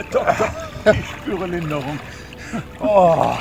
Herr Doktor, ich spüre Linderung. Oh.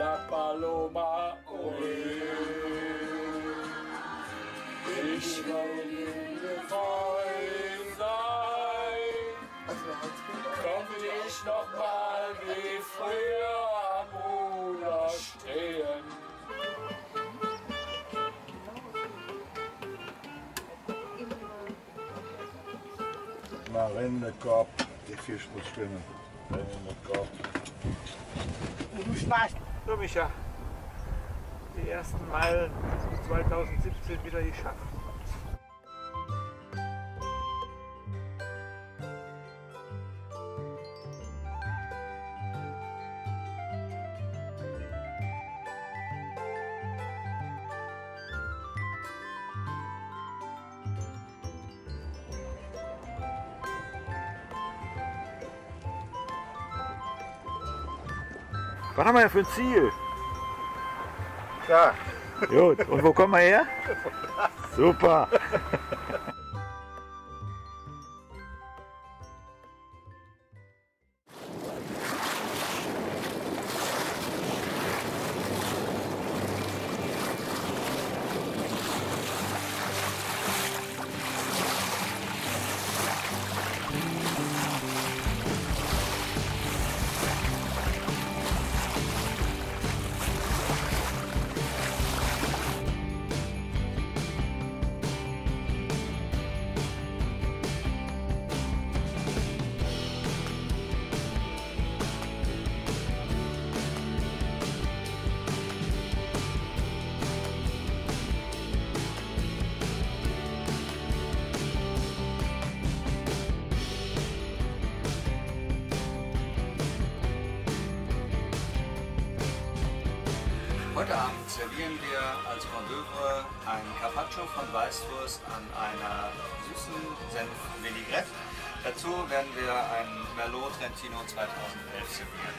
La Paloma Ui. Ich will jungefreund sein. Komm ich noch mal wie früher am Ruder stehen. Marinekorb, der Fisch muss schwimmen. Marinekorb. Du schmeißt. So, Micha, die ersten Meilen 2017 wieder geschafft. Was haben wir denn für ein Ziel? Da. Gut, und wo kommen wir her? Super! Heute Abend servieren wir als Manövre ein Carpaccio von Weißwurst an einer süßen Senf-Vinaigrette. Dazu werden wir ein Merlot Trentino 2011 servieren.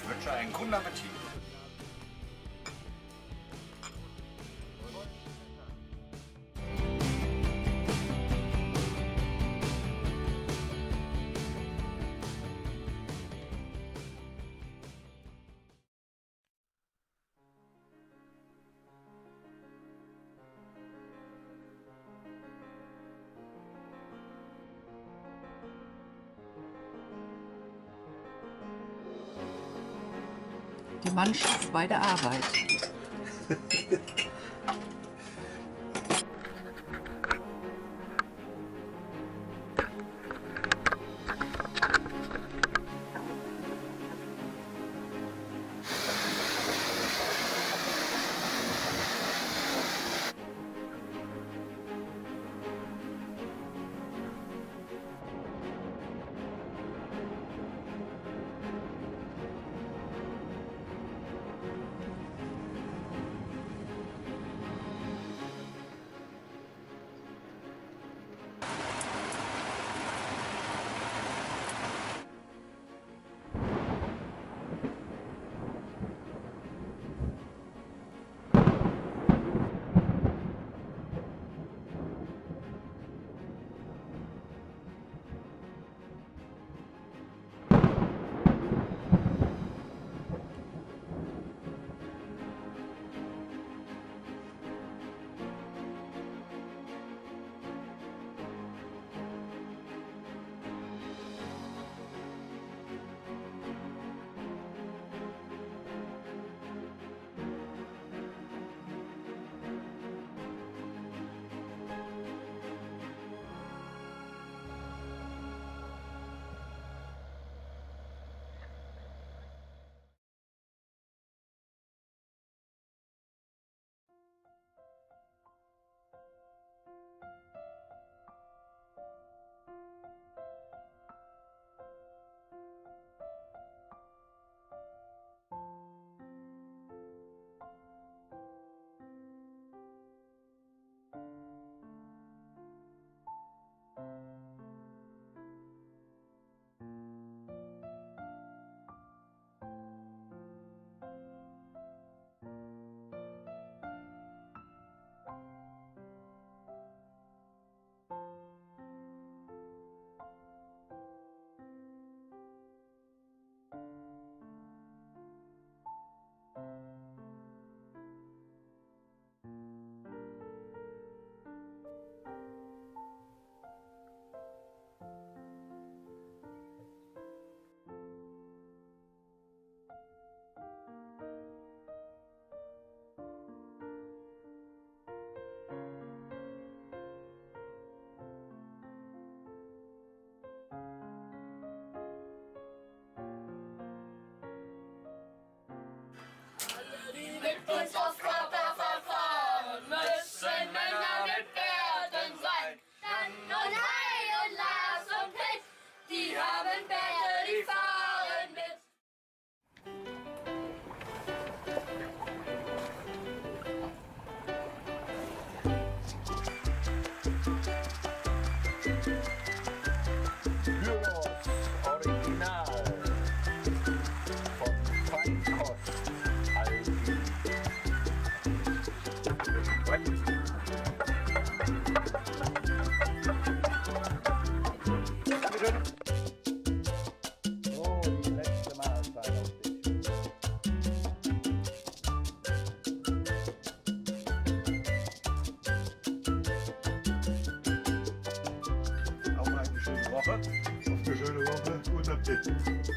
Ich wünsche einen guten Appetit. Die Mannschaft bei der Arbeit. müssen Männer mit Bärten sein. Dann und Hai und Lars und Pitt, die haben Bärte, die fahren mit. Auf eine schöne Woche, guten Appetit.